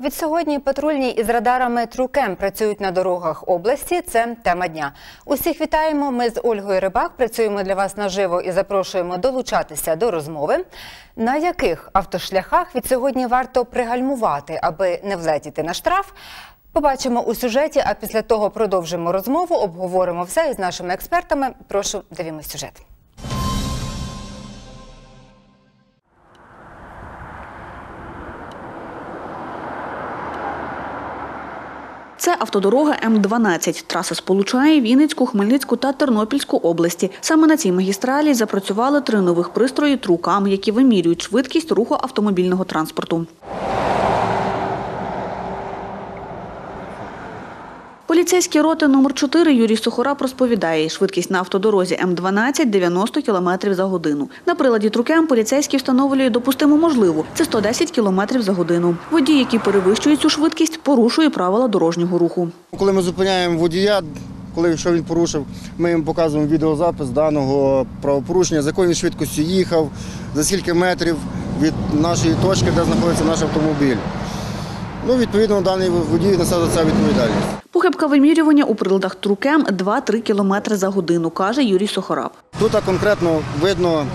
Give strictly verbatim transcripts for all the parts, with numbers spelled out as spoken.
Від сьогодні патрульні із радарами TruCam працюють на дорогах області. Це тема дня. Усіх вітаємо. Ми з Ольгою Рибак працюємо для вас наживо і запрошуємо долучатися до розмови. На яких автошляхах від сьогодні варто пригальмувати, аби не влетіти на штраф? Побачимо у сюжеті, а після того продовжимо розмову, обговоримо все із нашими експертами. Прошу, дивіться сюжет. Це автодорога М дванадцять. Траса сполучає Вінницьку, Хмельницьку та Тернопільську області. Саме на цій магістралі запрацювали три нових пристрої TruCam, які вимірюють швидкість руху автомобільного транспорту. Поліцейський роти номер чотири Юрій Сухорап розповідає, швидкість на автодорозі М дванадцять – дев'яносто кілометрів за годину. На приладі TruCam поліцейський встановлює допустиму можливу – це сто десять кілометрів за годину. Водій, який перевищує цю швидкість, порушує правила дорожнього руху. Коли ми зупиняємо водія, коли що він порушив, ми їм показуємо відеозапис даного правопорушення, з якою швидкістю їхав, за скільки метрів від нашої точки, де знаходиться наш автомобіль. Ну, відповідно, даний водій несе за це відповідальність. Похибка вимірювання у приладах TruCam два-три кілометри за годину, каже Юрій Сухорап. Тут конкретно видно,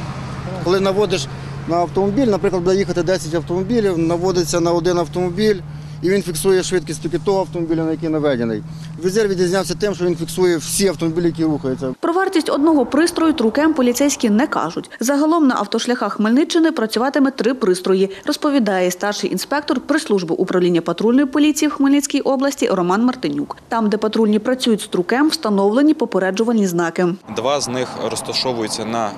коли наводиш на автомобіль, наприклад, буде їхати десять автомобілів, наводиться на один автомобіль, і він фіксує швидкість тільки того автомобіля, на який наведений. Візер відрізнявся тим, що він фіксує всі автомобілі, які рухаються. Про вартість одного пристрою TruCam поліцейські не кажуть. Загалом на автошляхах Хмельниччини працюватиме три пристрої, розповідає старший інспектор прес-служби управління патрульної поліції в Хмельницькій області Роман Мартинюк. Там, де патрульні працюють з TruCam, встановлені попереджувальні знаки. Два з них розташовуються на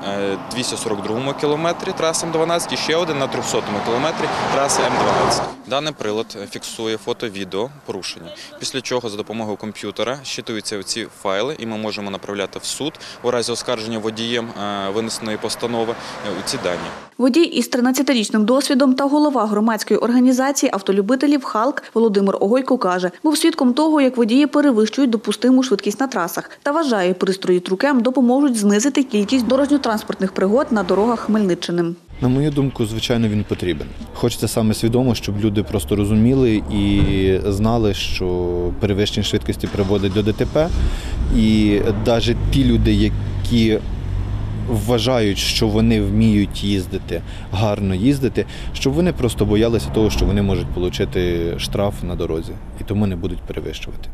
двісті сорок другому кілометрі траси М дванадцять і ще один на трьохсотому кілометрі траси М дванадцять. Даний прилад фіксує фото-відео порушення, після чого за допомогою комп'ютера щитуються ці файли, і ми можемо направляти в суд у разі оскарження водієм винесеної постанови у ці дані. Водій із тринадцятирічним досвідом та голова громадської організації автолюбителів «ХАЛК» Володимир Огойко каже, був свідком того, як водії перевищують допустиму швидкість на трасах, та вважає, пристрої TruCam допоможуть знизити кількість дорожньо-транспортних пригод на дорогах Хмельниччини. На мою думку, звичайно, він потрібен. Хочеться саме свідомо, щоб люди просто розуміли і знали, що перевищення швидкості приводить до Де Те Пе. І навіть ті люди, які вважають, що вони вміють їздити, гарно їздити, щоб вони просто боялися того, що вони можуть отримати штраф на дорозі і тому не будуть перевищувати.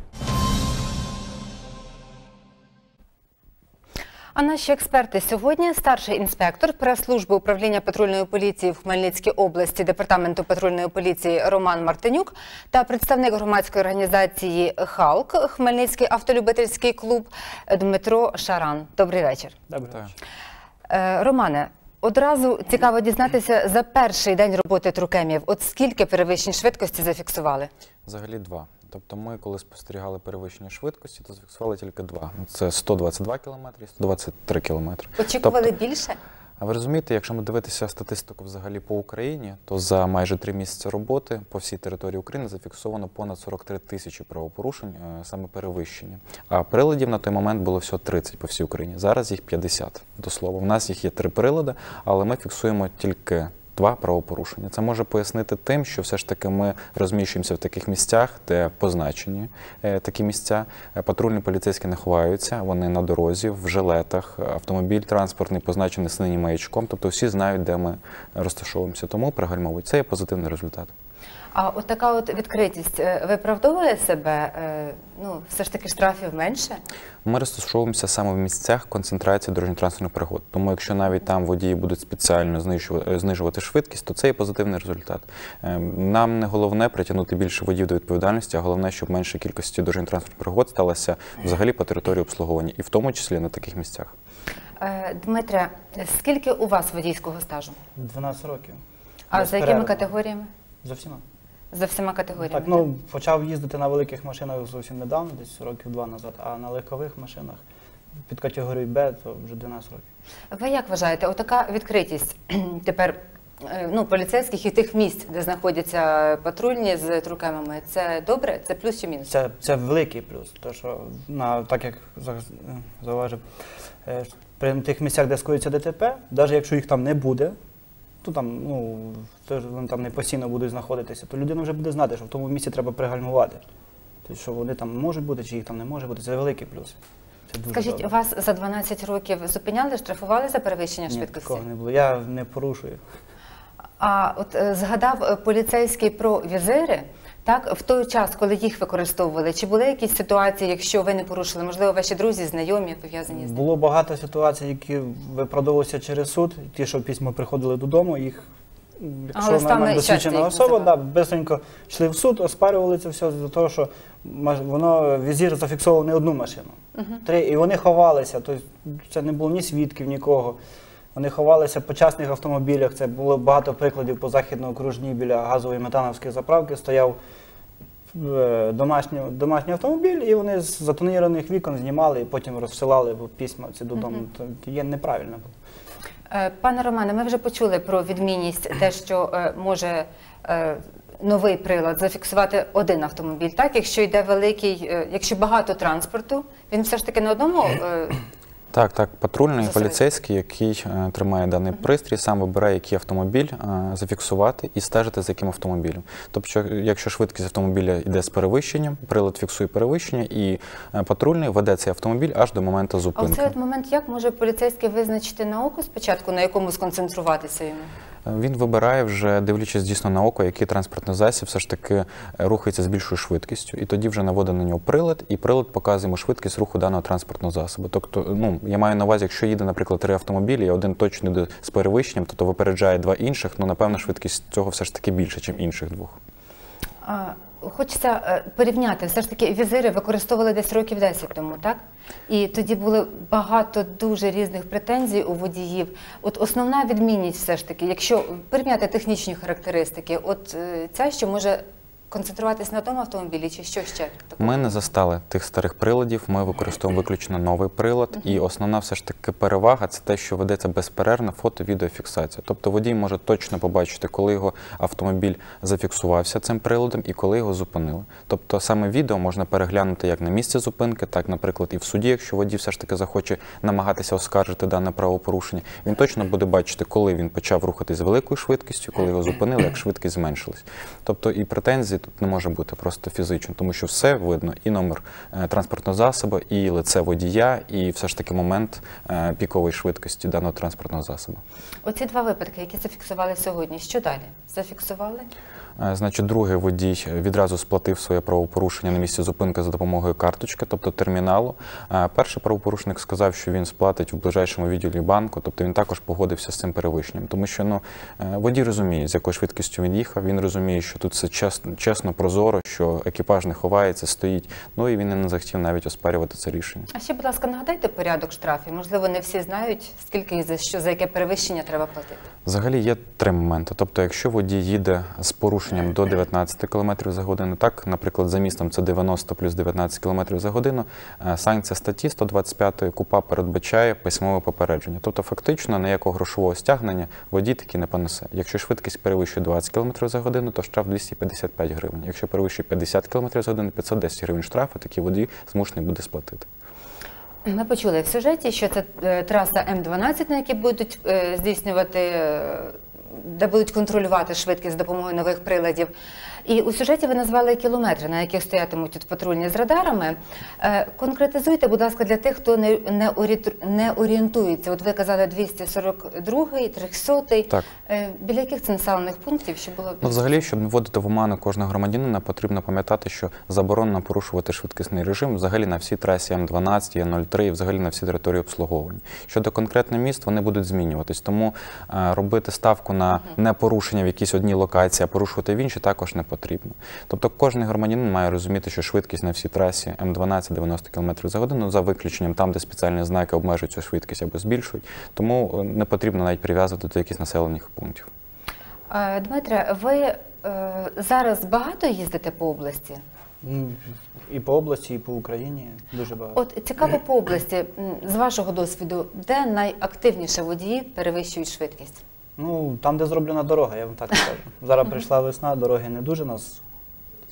А наші експерти сьогодні – старший інспектор прес-служби управління патрульної поліції в Хмельницькій області Департаменту патрульної поліції Роман Мартинюк та представник громадської організації «ХАЛК» Хмельницький автолюбительський клуб Дмитро Шаран. Добрий вечір. Добрий вечір. Романе, одразу цікаво дізнатися за перший день роботи TruCam'ів. От скільки перевищень швидкості зафіксували? Взагалі два. Тобто ми, коли спостерігали перевищення швидкості, то зафіксували тільки два. Це сто двадцять два кілометри і сто двадцять три кілометри. Очікували тобто, більше? А ви розумієте, якщо ми дивитися статистику взагалі по Україні, то за майже три місяці роботи по всій території України зафіксовано понад сорок три тисячі правопорушень, саме перевищення. А приладів на той момент було всього тридцять по всій Україні. Зараз їх п'ятдесят, до слова. У нас їх є три прилади, але ми фіксуємо тільки два правопорушення. Це може пояснити тим, що все ж таки ми розміщуємося в таких місцях, де позначені такі місця. Патрульні поліцейські не ховаються, вони на дорозі, в жилетах, автомобіль транспортний позначений синім маячком, тобто всі знають, де ми розташовуємося, тому пригальмовують. Це є позитивний результат. А от така от відкритість виправдовує себе? Ну, все ж таки штрафів менше? Ми розташовуємося саме в місцях концентрації дорожньо-транспортних пригод. Тому якщо навіть там водії будуть спеціально знижувати швидкість, то це є позитивний результат. Нам не головне притягнути більше водіїв до відповідальності, а головне, щоб менша кількість дорожньо-транспортних пригод сталася взагалі по території обслуговування, і в тому числі на таких місцях. Дмитре, скільки у вас водійського стажу? дванадцять років. А за якими категоріями? За всіма. За всіма категоріями? Так, ну, почав їздити на великих машинах зовсім недавно, десь років два назад, а на легкових машинах під категорією Б то вже дванадцять років. Ви як вважаєте, отака відкритість тепер ну, поліцейських і тих місць, де знаходяться патрульні з TruCam'ами, це добре? Це плюс чи мінус? Це, це великий плюс, тому що, на, так як зауважив, при тих місцях, де скоїться Де Те Пе, навіть якщо їх там не буде, то там, ну, то вони там не постійно будуть знаходитися, то людина вже буде знати, що в тому місці треба пригальмувати. Тобто, що вони там можуть бути, чи їх там не може бути, це великий плюс. Скажіть, добре. Вас за дванадцять років зупиняли, штрафували за перевищення Ні, швидкості? Ні, такого не було. Я не порушую. А от згадав поліцейський про візири, так, в той час, коли їх використовували, чи були якісь ситуації, якщо ви не порушили, можливо, ваші друзі, знайомі, пов'язані з ними? Було багато ситуацій, які виправдовувалися через суд, ті, що після приходили додому, їх, якщо вона досвідчена особа, да, безсенько йшли в суд, оспарювали це все за те, що воно, візир зафіксував не одну машину, угу. три, і вони ховалися, тобто це не було ні свідків, нікого. Вони ховалися по частних автомобілях, це було багато прикладів по західно-окружній біля газової метановської заправки, стояв домашній, домашній автомобіль, і вони з затонованих вікон знімали і потім розсилали письма ці додому. Угу. То є неправильно було. Пане Романе, ми вже почули про відмінність, те, що може новий прилад зафіксувати один автомобіль, так? Якщо йде великий, якщо багато транспорту, він все ж таки на одному... Так, так, патрульний поліцейський, який е, тримає даний uh-huh. пристрій, сам вибирає, який автомобіль е, зафіксувати і стежити за яким автомобілем. Тобто, якщо швидкість автомобіля йде з перевищенням, прилад фіксує перевищення і е, патрульний веде цей автомобіль аж до моменту зупинки. А в цей момент як може поліцейський визначити на око спочатку, на якому сконцентруватися йому? Він вибирає вже, дивлячись дійсно на око, який транспортний засіб все ж таки рухається з більшою швидкістю. І тоді вже наводить на нього прилад, і прилад показує йому швидкість руху даного транспортного засобу. Тобто, ну, я маю на увазі, якщо їде, наприклад, три автомобілі, і один точно йде з перевищенням, тобто випереджає два інших, ну, напевно, швидкість цього все ж таки більше, ніж інших двох. А, хочеться порівняти, все ж таки візири використовували десь років десять тому, так? І тоді було багато дуже різних претензій у водіїв. От основна відмінність все ж таки, якщо порівняти технічні характеристики, от ця, що може концентруватись на тому автомобілі, чи що ще? Ми не застали тих старих приладів, ми використовуємо виключно новий прилад. Uh-huh. І основна все ж таки перевага – це те, що ведеться безперервна фото-відеофіксація. Тобто водій може точно побачити, коли його автомобіль зафіксувався цим приладом і коли його зупинили. Тобто саме відео можна переглянути як на місці зупинки, так, наприклад, і в суді, якщо водій все ж таки захоче намагатися оскаржити дане правопорушення. Він точно буде бачити, коли він почав рухатись з великою швидкістю, коли його зупинили, як швидкість зменшилась. Тобто і претензії тут не може бути просто фізично, тому що все видно, і номер е, транспортного засобу, і лице водія, і все ж таки момент е, пікової швидкості даного транспортного засобу. Оці два випадки, які зафіксували сьогодні, що далі? Зафіксували? Е, значить, другий водій відразу сплатив своє правопорушення на місці зупинки за допомогою карточки, тобто терміналу. Е, перший правопорушник сказав, що він сплатить в ближайшому відділі банку, тобто він також погодився з цим перевищенням, тому що ну, е, водій розуміє, з якою швидкістю він їхав, він розуміє, що тут це чесно, Чесно, прозоро, що екіпаж не ховається, стоїть, ну і він не захотів навіть оспарювати це рішення. А ще, будь ласка, нагадайте порядок штрафів. Можливо, не всі знають, скільки і за що, за яке перевищення треба платити. Взагалі є три моменти. Тобто, якщо водій їде з порушенням до дев'ятнадцяти кілометрів за годину, так, наприклад, за містом це дев'яносто плюс дев'ятнадцять кілометрів за годину, санкція статті сто двадцять п'ять КУПА передбачає письмове попередження. Тобто, фактично, ніякого грошового стягнення водій таки не понесе. Якщо швидкість перевищує двадцять кілометрів за годину, то штраф двісті п'ятдесят п'ять гривень. Якщо перевищує п'ятдесят кілометрів за годину, п'ятсот десять гривень штрафу, такі водій змушений буде сплатити. Ми почули в сюжеті, що це траса М дванадцять, на якій будуть здійснювати, де будуть контролювати швидкість з допомогою нових приладів. І у сюжеті ви назвали кілометри, на яких стоятимуть тут патрульні з радарами. Конкретизуйте, будь ласка, для тих, хто не, не, орі... не орієнтується. От ви казали двісті сорок другий, трисотий. Так. Біля яких це населених пунктів? Щоб було... ну, взагалі, щоб не вводити в оману кожного громадянина, потрібно пам'ятати, що заборонено порушувати швидкісний режим взагалі на всій трасі М дванадцять, Е нуль три і взагалі на всій території обслуговування. Щодо конкретних міст, вони будуть змінюватись. Тому а, робити ставку на непорушення в якійсь одній локації, а порушувати в іншій також не потрібно. Тобто кожен громадянин має розуміти, що швидкість на всій трасі М дванадцять дев'яносто кілометрів за годину, за виключенням там, де спеціальні знаки обмежують цю швидкість або збільшують. Тому не потрібно навіть прив'язувати до якихось населених пунктів. Дмитре, ви е, зараз багато їздите по області? І по області, і по Україні дуже багато. От цікаво по області, з вашого досвіду, де найактивніше водії перевищують швидкість? Ну, там, де зроблена дорога, я вам так скажу. Зараз прийшла весна, дороги не дуже у нас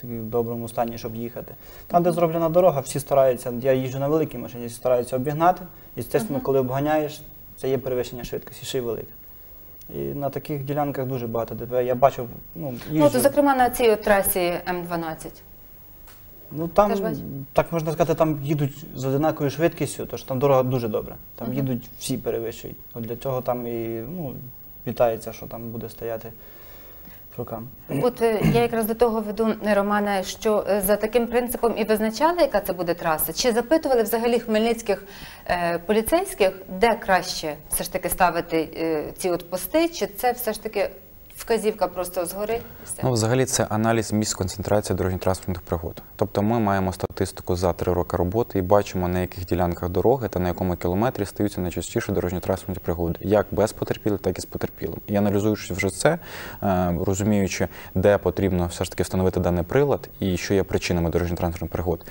в доброму стані, щоб їхати. Там, де зроблена дорога, всі стараються, я їжджу на великій машині, всі стараються обігнати. І, звісно, коли обганяєш, це є перевищення швидкості, ще й велике. І на таких ділянках дуже багато ДТП. Я бачив, ну, їжджу. Ну, зокрема, на цій трасі М дванадцять. Ну, там, так можна сказати, там їдуть з однаковою швидкістю, тож там дорога дуже добра. Там uh-huh. їдуть, всі перевищують. От для цього там і, ну, вітається, що там буде стояти TruCam. От я якраз до того веду, Романе, що за таким принципом і визначали, яка це буде траса? Чи запитували взагалі хмельницьких е, поліцейських, де краще все ж таки ставити е, ці от пости, чи це все ж таки вказівка просто згори? Ну, взагалі це аналіз місць концентрації дорожньо-транспортних пригод. Тобто ми маємо статистику за три роки роботи і бачимо, на яких ділянках дороги та на якому кілометрі стаються найчастіше дорожньо-транспортні пригоди, як без потерпілих, так і з потерпілим. І аналізуючи вже це, розуміючи, де потрібно все ж таки встановити даний прилад і що є причинами дорожньо-транспортних пригод,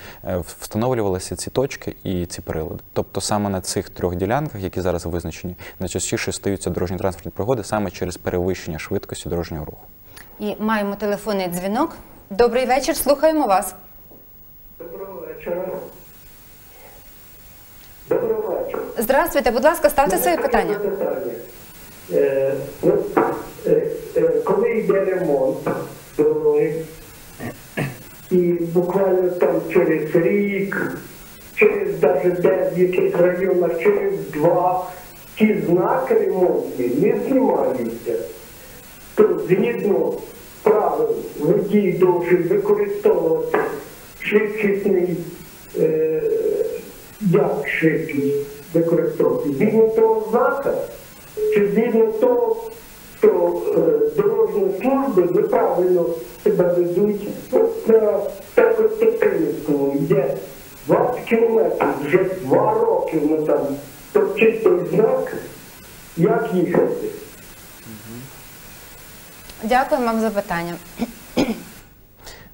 встановлювалися ці точки і ці прилади. Тобто саме на цих трьох ділянках, які зараз визначені, найчастіше стаються дорожньо-транспортні пригоди саме через перевищення швидкості дорожнього руху. І маємо телефонний дзвінок. Добрий вечір, слухаємо вас. Доброго вечора. Доброго вечора. Здравствуйте, будь ласка, ставте своє питання. питання. Е, ну, е, е, коли йде ремонт дороги, і буквально там через рік, через навіть в яких районах, через два, ті знаки ремонтні не знімаються. Згідно правил, водій довше використовувати швидкісний, е, як швидкість використовувати, згідно того знака, чи згідно того, що е, дорожні служби неправильно себе ведуть. От на Пекостопинському йде двадцять кілометрів, вже два роки ми там, то чистий знак, як їхати. Дякую вам за питання.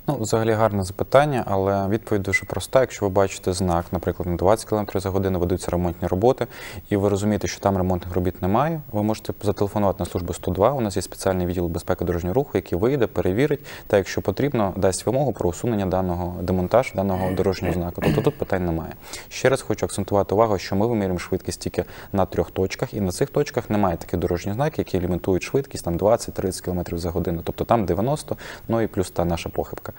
Ну, взагалі гарне запитання, але відповідь дуже проста. Якщо ви бачите знак, наприклад, на двадцять кілометрів за годину ведуться ремонтні роботи, і ви розумієте, що там ремонтних робіт немає, ви можете зателефонувати на службу сто два, у нас є спеціальний відділ безпеки дорожнього руху, який вийде, перевірить, та якщо потрібно, дасть вимогу про усунення даного демонтажу, даного дорожнього знаку. Тобто тут питань немає. Ще раз хочу акцентувати увагу, що ми вимірюємо швидкість тільки на трьох точках, і на цих точках немає таких дорожніх знаків, які лімітують швидкість там двадцять-тридцять кілометрів за годину, тобто там дев'яносто, ну і плюс та наша похибка.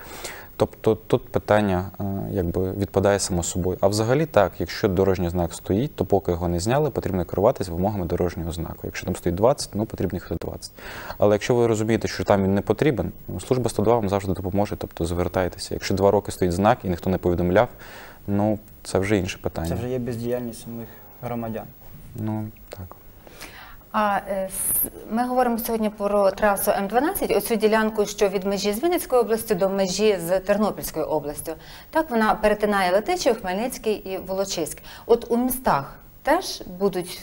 Тобто тут питання якби відпадає само собою. А взагалі так, якщо дорожній знак стоїть, то поки його не зняли, потрібно керуватися вимогами дорожнього знаку. Якщо там стоїть двадцять, ну потрібно їх двадцять. Але якщо ви розумієте, що там він не потрібен, служба сто два вам завжди допоможе, тобто звертайтеся. Якщо два роки стоїть знак і ніхто не повідомляв, ну це вже інше питання. Це вже є бездіяльність самих громадян. Ну, так. А ми говоримо сьогодні про трасу М дванадцять, оцю ділянку, що від межі з Вінницькою областю до межі з Тернопільською областю. Так, вона перетинає Летичів, Хмельницький і Волочиськ. От у містах теж будуть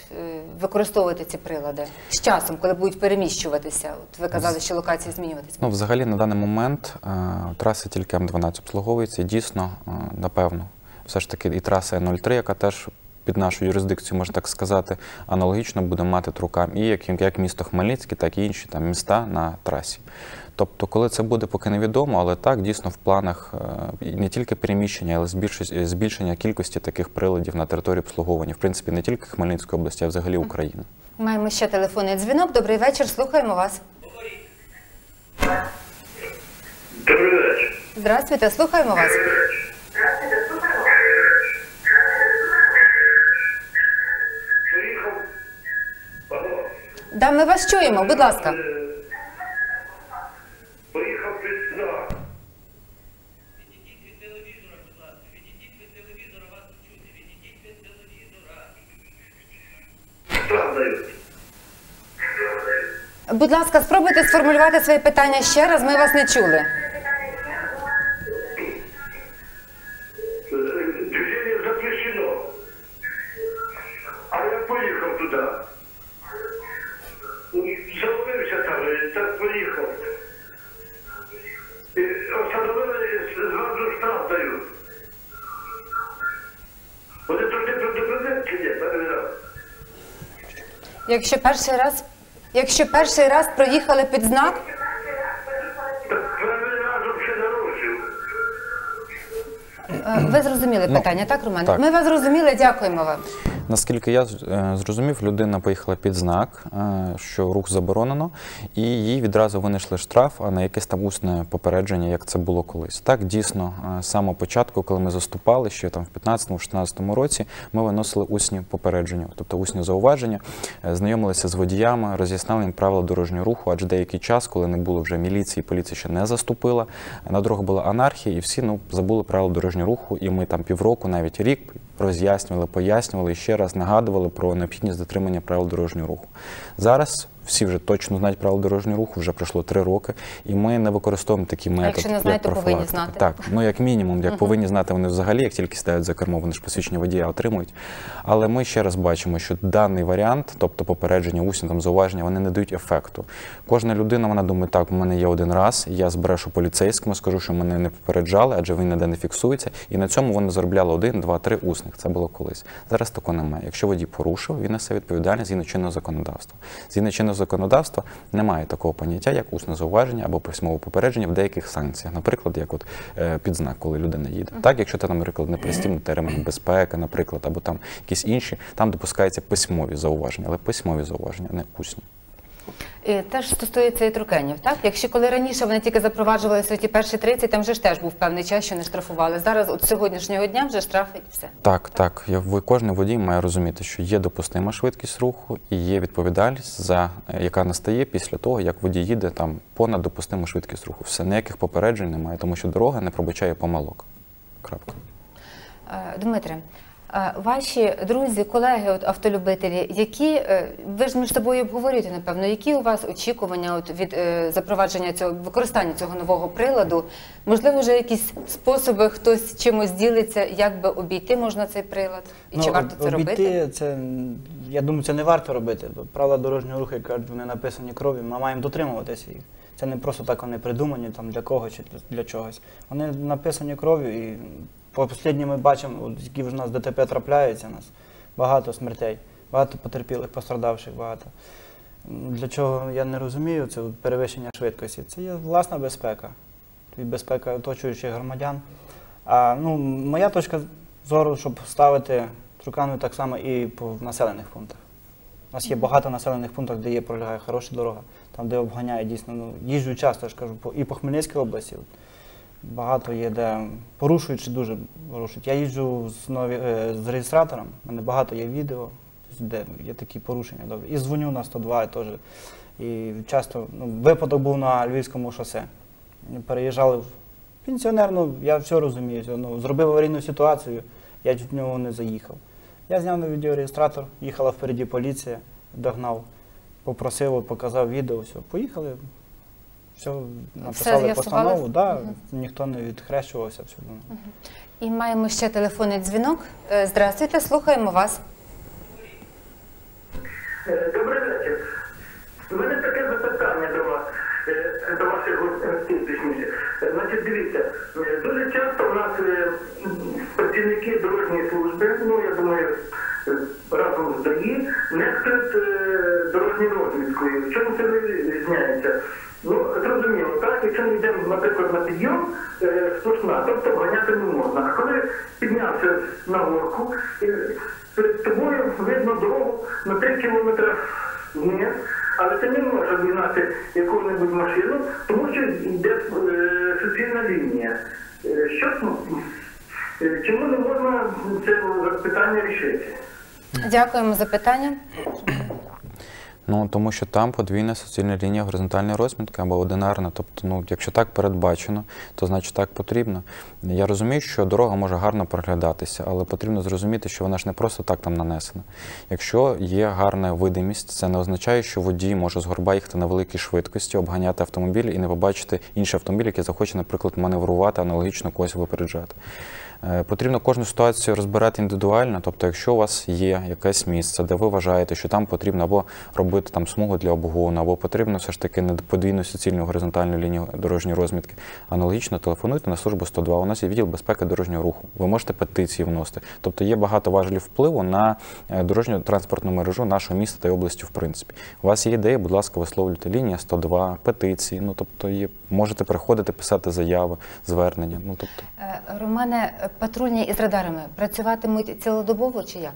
використовувати ці прилади з часом, коли будуть переміщуватися? От ви казали, що локації змінюватися. Ну, взагалі, на даний момент траса тільки М дванадцять обслуговується. Дійсно, напевно, все ж таки і траса Е нуль три, яка теж під нашу юрисдикцію, можна так сказати, аналогічно будемо мати TruCam і як, як місто Хмельницький, так і інші там міста на трасі. Тобто, коли це буде, поки невідомо, але так, дійсно, в планах не тільки переміщення, але збільшення кількості таких приладів на території обслуговування. В принципі, не тільки Хмельницької області, а взагалі України. Маємо ще телефонний дзвінок. Добрий вечір, слухаємо вас. Добрий вечір. Здравствуйте, слухаємо вас. Здравствуйте, слухаємо вас. Да, ми вас чуємо, будь ласка. Поїхав від знак. Відійдіть від телевізора, будь ласка. Відійдіть від телевізора, вас не чути. Відійдіть від телевізора. Будь ласка, спробуйте сформулювати своє питання ще раз, ми вас не чули. Движення запрещено. А я поїхав туди. Заловився там, так поїхав. Остановили, зразу штраф дають. Вони туди предупредили чи ні? Перший раз. Якщо перший раз, якщо перший раз проїхали під знак? Так перший раз взагалі нарушив. Ви зрозуміли питання, так, Роман? Ми вас зрозуміли, дякуємо вам. Наскільки я зрозумів, людина поїхала під знак, що рух заборонено, і їй відразу винайшли штраф, а не якесь там усне попередження, як це було колись. Так, дійсно, з самого початку, коли ми заступали, ще там в п'ятнадцятому-шістнадцятому році, ми виносили усні попередження, тобто усні зауваження, знайомилися з водіями, роз'ясняли їм правила дорожнього руху, адже деякий час, коли не було вже міліції, поліція ще не заступила, на дорогах була анархія, і всі ну, забули правила дорожнього руху, і ми там півроку, навіть рік, роз'яснювали, пояснювали і ще раз нагадували про необхідність дотримання правил дорожнього руху. Зараз всі вже точно знають правила дорожнього руху, вже пройшло три роки, і ми не використовуємо такі методи. Якщо не знають, то повинні знати. Так, ну як мінімум, як повинні знати вони взагалі, як тільки сідають за кермо, вони ж посвідчення водія отримують. Але ми ще раз бачимо, що даний варіант, тобто попередження, усні, там, зауваження, вони не дають ефекту. Кожна людина, вона думає, так, в мене є один раз, я збрешу поліцейському, скажу, що мене не попереджали, адже він ніде не фіксується, і на цьому вони заробляли один, два, три усних. Це було колись. Зараз такого немає. Якщо водій порушив, він несе відповідальність згідно чинного законодавства. Згідно чинного законодавства немає такого поняття, як усне зауваження або письмове попередження в деяких санкціях, наприклад, як от е, під знак, коли людина їде. Так, якщо це, наприклад, не пристібнутий ремень безпеки, наприклад, або там якісь інші, там допускаються письмові зауваження, але письмові зауваження, не усні. І теж стосується і трукенів, так? Якщо коли раніше вони тільки запроваджували в світі перші тридцять, там вже ж теж був певний час, що не штрафували. Зараз, от сьогоднішнього дня, вже штрафить все. Так, так. так. Кожен водій має розуміти, що є допустима швидкість руху і є відповідальність, за, яка настає після того, як водій їде там понад допустиму швидкість руху. Все, ніяких попереджень немає, тому що дорога не пробачає помилок. Крапка. Дмитре, ваші друзі, колеги, от, автолюбителі, які, ви ж між собою обговорюєте, напевно, які у вас очікування от, від е, запровадження цього, використання цього нового приладу? Можливо, вже якісь способи, хтось чимось ділиться, як би обійти можна цей прилад? І ну, чи варто це обійти, робити? Це, я думаю, це не варто робити. Правила дорожнього руху, як кажуть, вони написані кров'ю, ми маємо дотримуватися їх. Це не просто так вони придумані там, для кого чи для чогось. Вони написані кров'ю і... По останньому ми бачимо, які вже у нас ДТП трапляються, у нас багато смертей, багато потерпілих, пострадавших, багато. Для чого я не розумію, це перевищення швидкості. Це є власна безпека, і безпека оточуючих громадян. А, ну, моя точка зору, щоб ставити трукани так само і в населених пунктах. У нас є багато населених пунктів, де є пролягає хороша дорога, там де обганяють дійсно, ну, їжджу часто, я ж кажу, і по Хмельницькій області. Багато є, де порушують чи дуже порушують. Я їжджу з, нові, з реєстратором, в мене багато є відео, де є такі порушення. Добре. І дзвоню на сто два теж. І часто, ну, випадок був на Львівському шосе. Переїжджали в пенсіонер, ну, я все розумію, ну, зробив аварійну ситуацію, я чуть в нього не заїхав. Я зняв на відеореєстратор, їхала впереді поліція, догнав, попросив, показав відео, все, поїхали. Все, написали все постанову, да, угу. Ніхто не відхрещувався. Все. Угу. І маємо ще телефонний дзвінок. Здравствуйте, слухаємо вас. Добрий вечір. У мене таке запитання до вас, до ваших гостей, точніше. Значить, дивіться, дуже часто у нас працівники дорожньої служби, ну, я думаю, разом з ДАІ, нехтують дорожньою розвідкою. В чому це відрізняється? Ну, зрозуміло, так, якщо ми йдемо, наприклад, на підйом, е, сплошна, тобто обганяти не можна. А коли піднявся на горку, е, перед тобою видно дорогу на три кілометри вниз, але ти не можеш обігнати яку-небудь машину, тому що йде е, суцільна лінія. Е, що, е, чому не можна це питання рішити? Дякуємо за питання. Ну, тому що там подвійна суцільна лінія горизонтальної розмітки або одинарна. Тобто, ну, якщо так передбачено, то значить так потрібно. Я розумію, що дорога може гарно проглядатися, але потрібно зрозуміти, що вона ж не просто так там нанесена. Якщо є гарна видимість, це не означає, що водій може з горба їхати на великій швидкості, обганяти автомобіль і не побачити інший автомобіль, який захоче, наприклад, маневрувати, аналогічно когось випереджати. Потрібно кожну ситуацію розбирати індивідуально, тобто якщо у вас є якесь місце, де ви вважаєте, що там потрібно або робити там смугу для обгону, або потрібно все ж таки не подвійну суцільну горизонтальну лінію дорожньої розмітки, аналогічно телефонуйте на службу сто два, у нас є відділ безпеки дорожнього руху, ви можете петиції вносити. Тобто є багато важелів впливу на дорожню транспортну мережу нашого міста та області в принципі. У вас є ідеї, будь ласка, висловлюйте лінія сто два, петиції, ну тобто є, можете приходити, писати заяви, звернення. Ну, тобто... Романе, патрульні із радарами працюватимуть цілодобово чи як?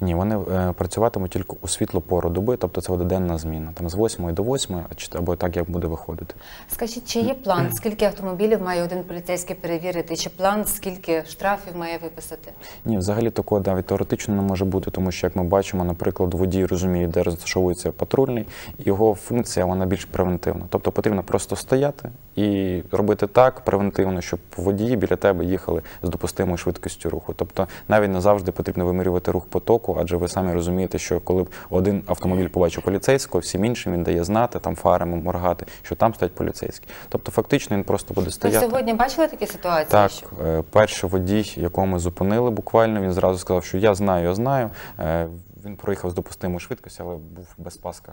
Ні, вони працюватимуть тільки у світлу пору доби, тобто це вододенна зміна, там з восьмої до восьмої, або так, як буде виходити. Скажіть, чи є план, скільки автомобілів має один поліцейський перевірити, чи план, скільки штрафів має виписати? Ні, взагалі такого навіть теоретично не може бути, тому що, як ми бачимо, наприклад, водій розуміє, де розташовується патрульний, його функція, вона більш превентивна. Тобто потрібно просто стояти і робити так превентивно, щоб водії біля тебе їхали з допустимою швидкістю руху. Тобто навіть не завжди потрібно вимірювати рух потоку, адже ви самі розумієте, що коли б один автомобіль побачив поліцейського, всім іншим він дає знати, там фарами моргати, що там стоять поліцейські. Тобто фактично він просто буде стояти. Ви сьогодні бачили такі ситуації? Так, що? Перший водій, якого ми зупинили буквально, він зразу сказав, що я знаю, я знаю. Він проїхав з допустимою швидкістю, але був без паска.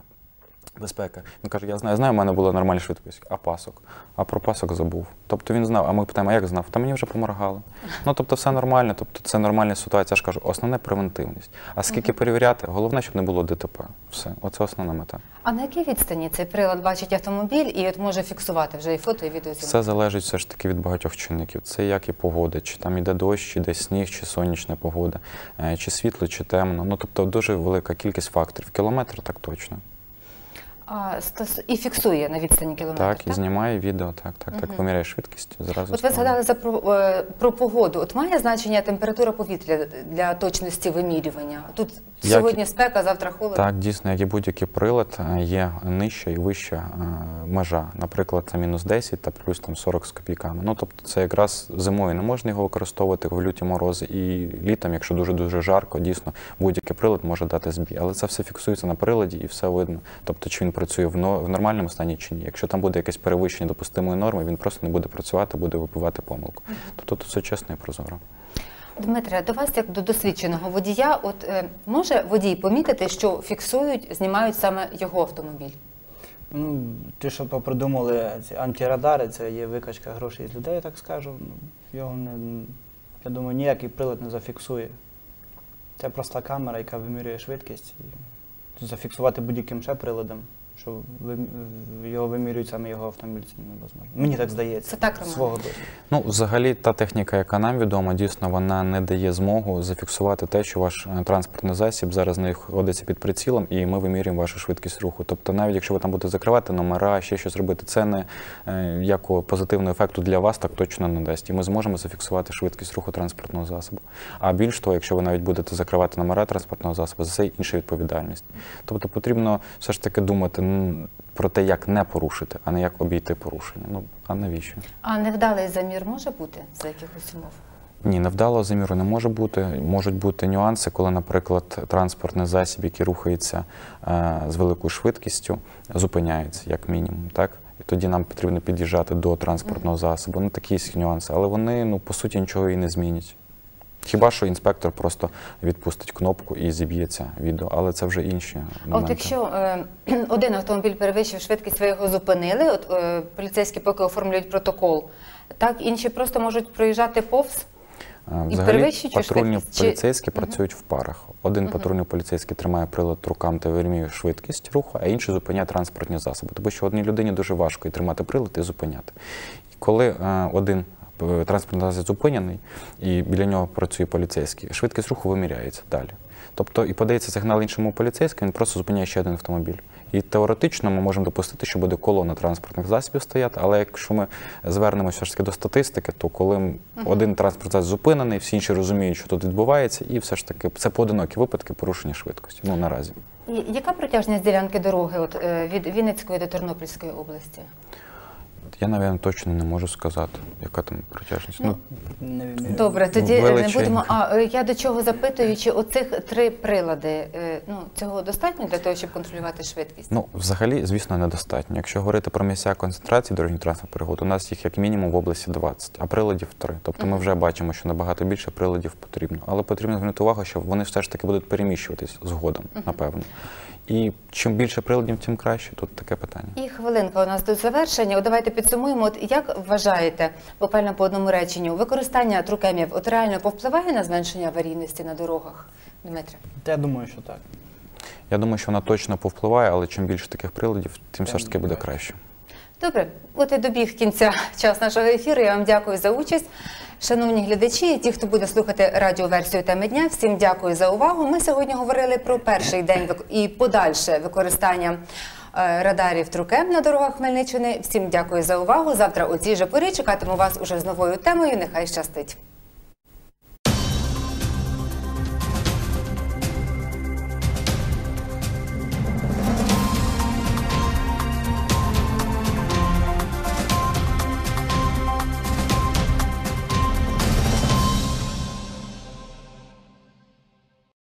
Безпека. Він каже, я знаю, я знаю, в мене була нормальна швидкість, а пасок? А про пасок забув. Тобто він знав, а ми питаємо, а як знав? Та мені вже поморгали. Ну, тобто все нормально, тобто це нормальна ситуація. Я ж кажу, основне превентивність. А скільки перевіряти? Головне, щоб не було Д Т П. Все, оце основна мета. А на якій відстані цей прилад бачить автомобіль і от може фіксувати вже і фото, і відео? Все залежить все ж таки від багатьох чинників. Це як і погода, чи там йде дощ, чи йде сніг, чи сонячна погода, чи світло, чи темно. Ну, тобто дуже велика кількість факторів. Кілометр так точно. А, і фіксує на відстані кілометр, так? Так, і знімає відео, так, так, угу. Так, виміряє швидкість. Зразу от ви згадали за про, про погоду. От має значення температура повітря для точності вимірювання? Тут як... сьогодні спека, завтра холод. Так, дійсно, як і будь-який прилад, є нижча і вища межа. Наприклад, це мінус десять та плюс там, сорок з копійками. Ну, тобто це якраз зимою не можна його використовувати в люті морози. І літом, якщо дуже-дуже жарко, дійсно, будь-який прилад може дати збій. Але це все фіксується на приладі і все видно. Тобто, чи він працює в нормальному стані чи ні. Якщо там буде якесь перевищення допустимої норми, він просто не буде працювати, буде вибивати помилку. Тобто тут все чесно і прозоро. Дмитре, до вас, як до досвідченого водія, от може водій помітити, що фіксують, знімають саме його автомобіль? Ну, те, що попридумали ці антирадари, це є викачка грошей з людей, я так скажу. Його не, я думаю, ніякий прилад не зафіксує. Це проста камера, яка вимірює швидкість. Зафіксувати будь-яким ще приладом, що його вимірюють саме його автомобіль, невозможно. Мені так здається. Це так, Роман. Ну, взагалі, та техніка, яка нам відома, дійсно, вона не дає змогу зафіксувати те, що ваш транспортний засіб зараз знаходиться під прицілом, і ми вимірюємо вашу швидкість руху. Тобто, навіть якщо ви там будете закривати номера, ще щось робити, це не якого позитивного ефекту для вас так точно не дасть. І ми зможемо зафіксувати швидкість руху транспортного засобу. А більш того, якщо ви навіть будете закривати номера транспортного засобу, за це інша відповідальність. Тобто, потрібно все ж таки думати про те, як не порушити, а не як обійти порушення. Ну, а навіщо? А невдалий замір може бути за якихось умов? Ні, невдалого заміру не може бути. Можуть бути нюанси, коли, наприклад, транспортний засіб, який рухається е, з великою швидкістю, зупиняється, як мінімум, так? І тоді нам потрібно під'їжджати до транспортного засобу. Ну, такі нюанси, але вони, ну, по суті, нічого і не змінять. Хіба що інспектор просто відпустить кнопку і зіб'ється відео, але це вже інші моменти. От якщо е, один автомобіль перевищив швидкість, ви його зупинили, от, е, поліцейські поки оформлюють протокол, так інші просто можуть проїжджати повз? Взагалі, патрульні поліцейські Чи... працюють uh-huh. в парах. Один uh-huh. патрульний поліцейський тримає прилад TruCam та вимірює швидкість руху, а інший зупиняє транспортні засоби. Тому що одній людині дуже важко і тримати прилад, і зупиняти. І коли е, один транспортний засіб зупинений, і біля нього працює поліцейський, швидкість руху виміряється далі. Тобто і подається сигнал іншому поліцейському, він просто зупиняє ще один автомобіль. І теоретично ми можемо допустити, що буде колона транспортних засобів стояти, але якщо ми звернемося до статистики, то коли uh-huh. один транспортний засіб зупинений, всі інші розуміють, що тут відбувається, і все ж таки це поодинокі випадки порушення швидкості, ну наразі. І яка протяжність ділянки дороги от, від Вінницької до Тернопільської області? Я, мабуть, точно не можу сказати, яка там протяжність. Ну, ну, добре, тоді величенька. Не будемо. А я до чого запитую, чи оцих три прилади, ну, цього достатньо для того, щоб контролювати швидкість? Ну, взагалі, звісно, недостатньо. Якщо говорити про місця концентрації дорожніх транспортних пригод, у нас їх як мінімум в області двадцять, а приладів три. Тобто ми вже бачимо, що набагато більше приладів потрібно. Але потрібно звернути увагу, що вони все ж таки будуть переміщуватись згодом, напевно. І чим більше приладів, тим краще. Тут таке питання. І хвилинка у нас до завершення. О, давайте підсумуємо. От як вважаєте, буквально по одному реченню, використання трукемів от реально повпливає на зменшення аварійності на дорогах? Дмитре? Я думаю, що так. Я думаю, що вона точно повпливає, але чим більше таких приладів, тим все ж таки буде краще. Добре, от і добіг кінця час нашого ефіру. Я вам дякую за участь. Шановні глядачі і ті, хто буде слухати радіоверсію «Теми дня», всім дякую за увагу. Ми сьогодні говорили про перший день і подальше використання радарів TruCam на дорогах Хмельниччини. Всім дякую за увагу. Завтра у цій же порі чекатиму вас уже з новою темою. Нехай щастить!